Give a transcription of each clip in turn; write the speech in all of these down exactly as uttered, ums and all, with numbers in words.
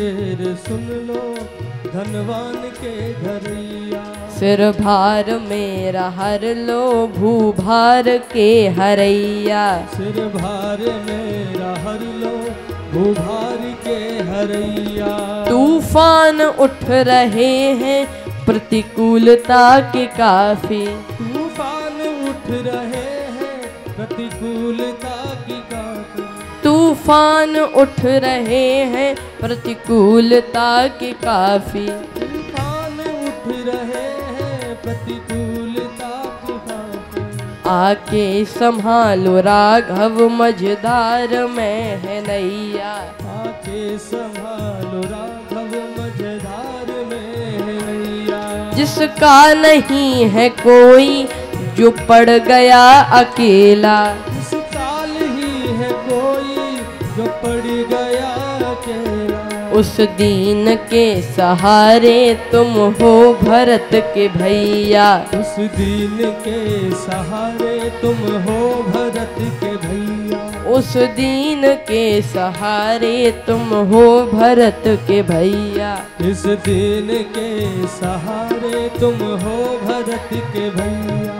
फिर सुन लो धनवान के धरिया। सिर भार मेरा हर लो भूभार के हरैया। सिर भार मेरा हर लो भूभार के हरैया। तूफान उठ रहे हैं प्रतिकूलता के काफी। तूफान उठ रहे हैं प्रतिकूलता के काफी। तूफान उठ रहे हैं प्रतिकूलता के काफी। तूफान उठ रहे हैं प्रतिकूलता के काफी। आके संभालो राघव मझधार में है नैया। आके संभालो राघव मझधार में है नैया। जिसका नहीं है कोई जो पड़ गया अकेला। पड़ गया अकेला। उस दीन के सहारे तुम हो भरत के भैया। उस दीन के सहारे तुम हो भरत के भैया। उस दीन के सहारे तुम हो भरत के भैया। इस दीन के सहारे तुम हो भरत के भैया।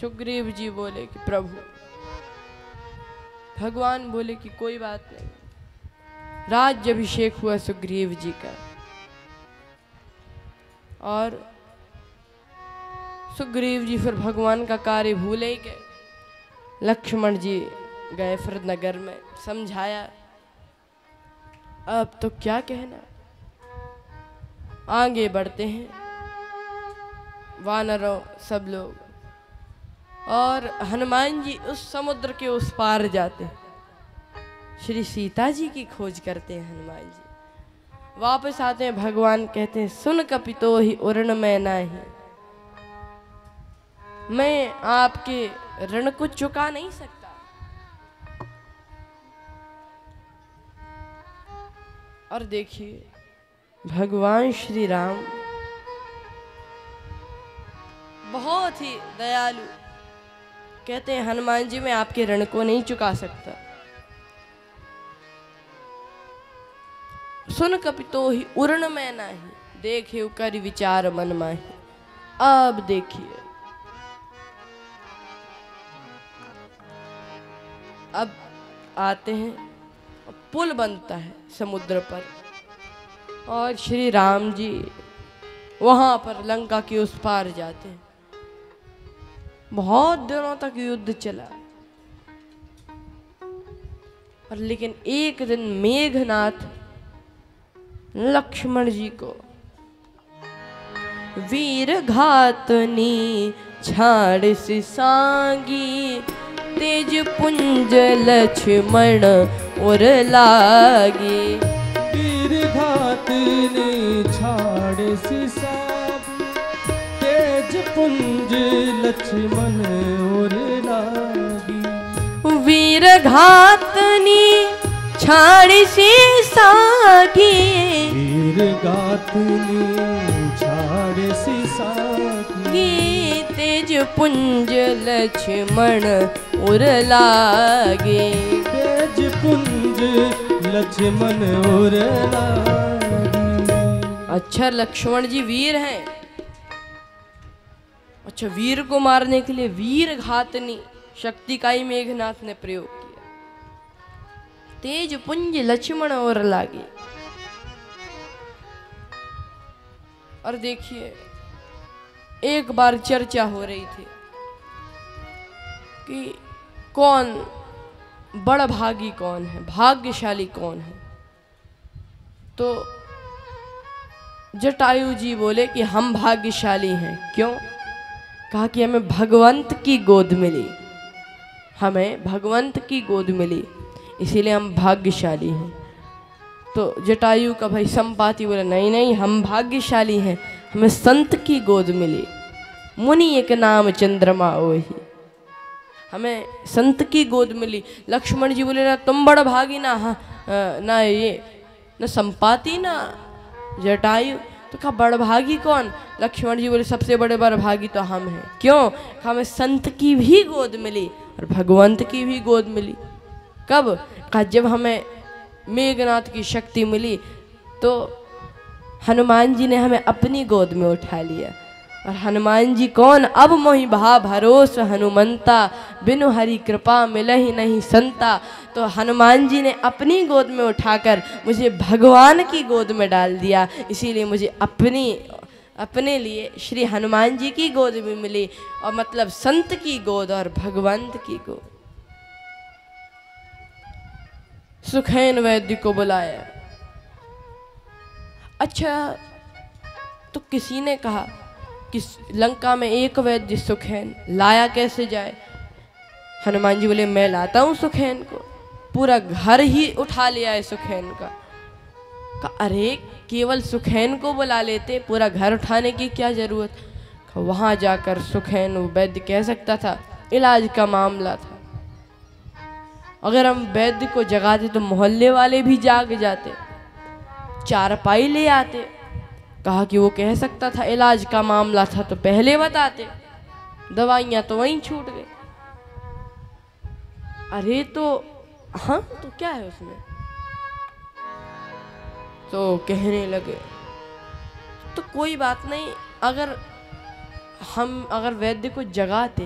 सुग्रीव जी बोले कि प्रभु, भगवान बोले कि कोई बात नहीं। राज्य अभिषेक हुआ सुग्रीव जी का, और सुग्रीव जी फिर भगवान का कार्य भूले ही गए। लक्ष्मण जी गए फिर नगर में, समझाया। अब तो क्या कहना, आगे बढ़ते हैं वानरों सब लोग। और हनुमान जी उस समुद्र के उस पार जाते हैं, श्री सीता जी की खोज करते हैं। हनुमान जी वापस आते हैं, भगवान कहते हैं सुन कपितो ही उरण में नाही, मैं आपके ऋण को चुका नहीं सकता। और देखिए भगवान श्री राम बहुत ही दयालु, कहते हैं हनुमान जी मैं आपके ऋण को नहीं चुका सकता। सुन कपितो ही उरण में नाही, देखे कर विचार मन माही। अब देखिए, अब आते हैं, पुल बनता है समुद्र पर, और श्री राम जी वहां पर लंका के उस पार जाते हैं। बहुत दिनों तक युद्ध चला, और लेकिन एक दिन मेघनाथ लक्ष्मण जी को वीर घातनी छाड़ से सांगी। तेज पुंज लक्ष्मण उर लागी। वीर घातनी छाड़ से सांगी। तेज पुंज लक्ष्मण उर लागी। वीर घातनी छाड़ से सागी। वीर घातनी छाड़ से सागी। तेज पुंज लक्ष्मण उर लागी। तेज पुंज लक्ष्मण उर लागी। अच्छा, लक्ष्मण जी वीर हैं। अच्छा, वीर को मारने के लिए वीर घातनी शक्ति का ही मेघनाथ ने प्रयोग किया। तेज पुंज लक्ष्मण और लागे। और देखिए, एक बार चर्चा हो रही थी कि कौन बड़ा भागी, कौन है भाग्यशाली, कौन है। तो जटायु जी बोले कि हम भाग्यशाली हैं। क्यों? कहा कि हमें भगवंत की गोद मिली, हमें भगवंत की गोद मिली, इसीलिए हम भाग्यशाली हैं। तो जटायु का भाई संपाति बोला नहीं नहीं, हम भाग्यशाली हैं, हमें संत की गोद मिली। मुनि एक नाम चंद्रमा ओही, हमें संत की गोद मिली। लक्ष्मण जी बोले ना तुम बड़ा भागी, ना हाँ ना ये ना संपाति ना जटायु। तो कहा बड़ा भागी कौन? लक्ष्मण जी बोले सबसे बड़े बड़ा भागी तो हम हैं। क्यों? हमें संत की भी गोद मिली और भगवंत की भी गोद मिली। कब? कहा जब हमें मेघनाथ की शक्ति मिली तो हनुमान जी ने हमें अपनी गोद में उठा लिया। और हनुमान जी कौन? अब मोहि भा भरोस हनुमंता, बिनु हरि कृपा मिलहि नहीं संता। तो हनुमान जी ने अपनी गोद में उठाकर मुझे भगवान की गोद में डाल दिया, इसीलिए मुझे अपनी अपने लिए श्री हनुमान जी की गोद भी मिली। और मतलब संत की गोद और भगवंत की गोद। सुखैन वैद्य को बुलाया। अच्छा, तो किसी ने कहा कि लंका में एक वैद्य सुखैन, लाया कैसे जाए? हनुमान जी बोले, मैं लाता हूँ सुखैन को। पूरा घर ही उठा लिया है सुखैन का। कहा, अरे केवल सुखैन को बुला लेते, पूरा घर उठाने की क्या ज़रूरत? वहाँ जाकर सुखैन वैद्य कह सकता था, इलाज का मामला था। अगर हम वैद्य को जगाते तो मोहल्ले वाले भी जाग जाते, चारपाई ले आते। कहा कि वो कह सकता था इलाज का मामला था तो पहले बताते, दवाइयाँ तो वहीं छूट गई। अरे तो हाँ, तो क्या है उसमें? तो कहने लगे, तो कोई बात नहीं, अगर हम अगर वैद्य को जगाते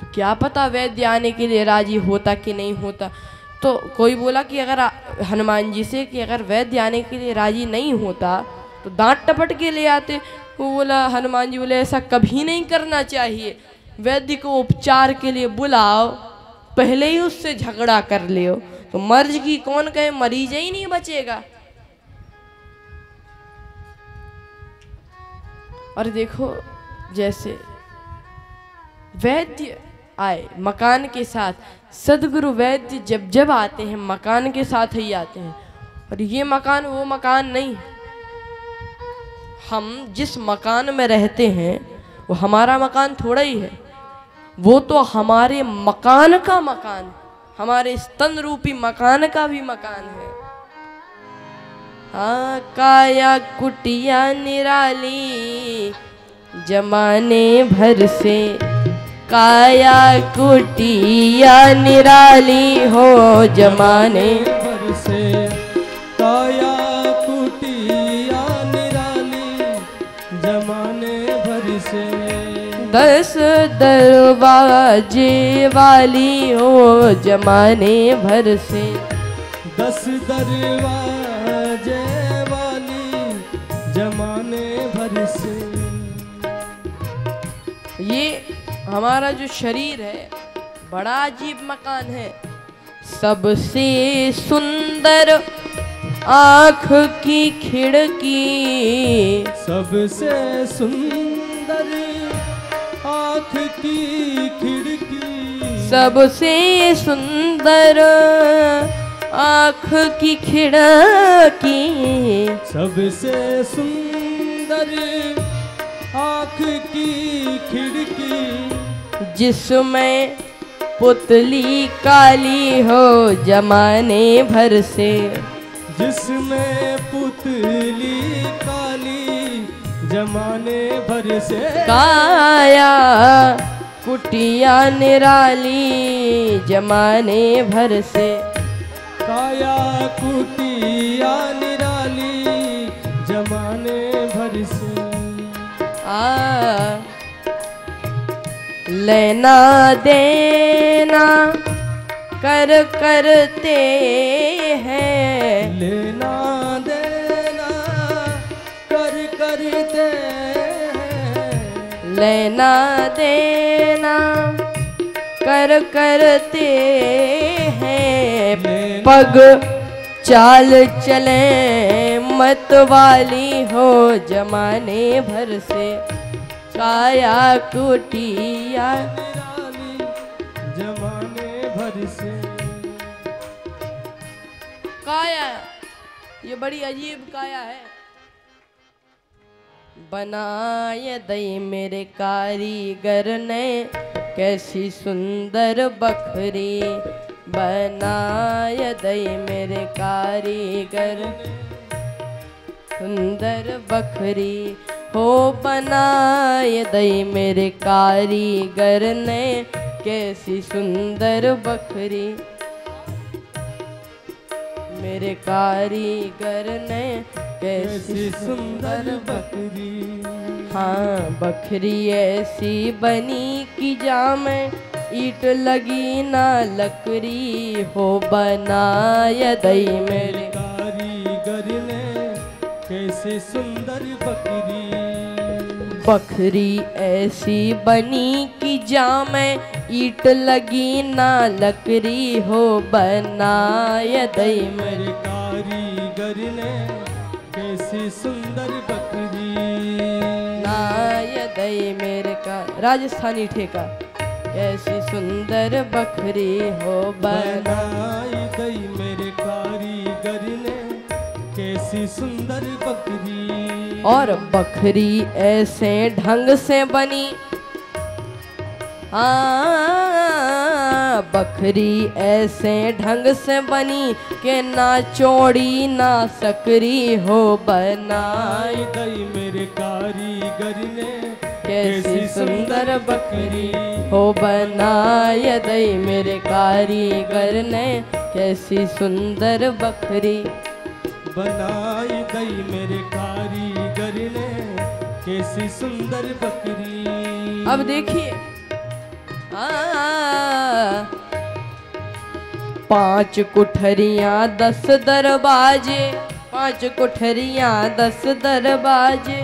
तो क्या पता वैद्य आने के लिए राजी होता कि नहीं होता। तो कोई बोला कि अगर हनुमान जी से कि अगर वैद्य आने के लिए राजी नहीं होता तो दांत टपट के ले आते। वो बोला, हनुमान जी बोले, ऐसा कभी नहीं करना चाहिए। वैद्य को उपचार के लिए बुलाओ, पहले ही उससे झगड़ा कर लियो तो मर्ज की कौन कहे, मरीज ही नहीं बचेगा। और देखो, जैसे वैद्य आए मकान के साथ, सदगुरु वैद्य जब जब आते हैं मकान के साथ ही आते हैं। और ये मकान वो मकान नहीं, हम जिस मकान में रहते हैं वो हमारा मकान थोड़ा ही है, वो तो हमारे मकान का मकान, हमारे स्तन रूपी मकान का भी मकान है। आ काया कुटिया निराली जमाने भर से, काया कुटिया निराली हो जमाने भर से, काया कुटिया निराली जमाने भर से, दस दरवाजे वाली हो जमाने भर से, दस दरवाजे वाली जमाने भर से। ये हमारा जो शरीर है बड़ा अजीब मकान है। सबसे सुंदर आँख की खिड़की, सबसे सुंदर आँख की खिड़की, सबसे सुंदर आँख की खिड़की, सबसे सुंदर आँख की खिड़की, जिसमें पुतली काली हो जमाने भर से, जिसमें पुतली काली जमाने भर से, काया कुटिया निराली जमाने भर से, काया कुटिया निराली जमाने भर से। आ लेना देना कर करते हैं, लेना देना कर करते हैं, लेना देना कर करते हैं, पग चाल चले मतवाली हो जमाने भर से, काया कुटिया निराली जमाने भर से। काया, ये बड़ी अजीब काया है। बनाए दई मेरे कारीगर ने कैसी सुंदर बखरी, बनाए दई मेरे कारीगर सुंदर बखरी हो, बनाए दई मेरे कारीगर ने कैसी सुंदर बखरी। मेरे कारीगर ने कैसी सुंदर बकरी, हाँ बकरी ऐसी बनी कि जा में ईट लगी ना लकड़ी, हो बनाया दई मेरे कारीगर ने कैसी सुंदर बकरी। बकरी ऐसी बनी कि जा में ईट लगी ना लकड़ी, हो बनाया दई मेरे कारीगर ने कैसी सुंदर बकरी। नाया दई मेरे का राजस्थानी ठेका, कैसी सुंदर बकरी हो बनाई गई मेरे कारीगर ने कैसी सुंदर बकरी। और बकरी ऐसे ढंग से बनी, हाँ बकरी ऐसे ढंग से बनी कि ना चौड़ी ना सकरी, हो बनाई गई मेरे कारीगर ने कैसी सुंदर बकरी। हो बनाया दई मेरे कारीगर ने कैसी सुंदर बकरी, बनाई दई मेरे कारीगर ने कैसी सुंदर बकरी। अब देखिए पांच कुठरियाँ दस दरवाजे, पांच कुठरियाँ दस दरवाजे,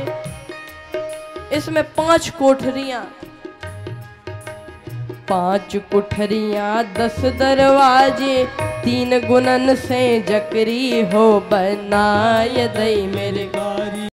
इसमें पांच कोठरियाँ, पांच कोठरियाँ दस दरवाजे, तीन गुणन से जकरी, हो बनाया दई मेरे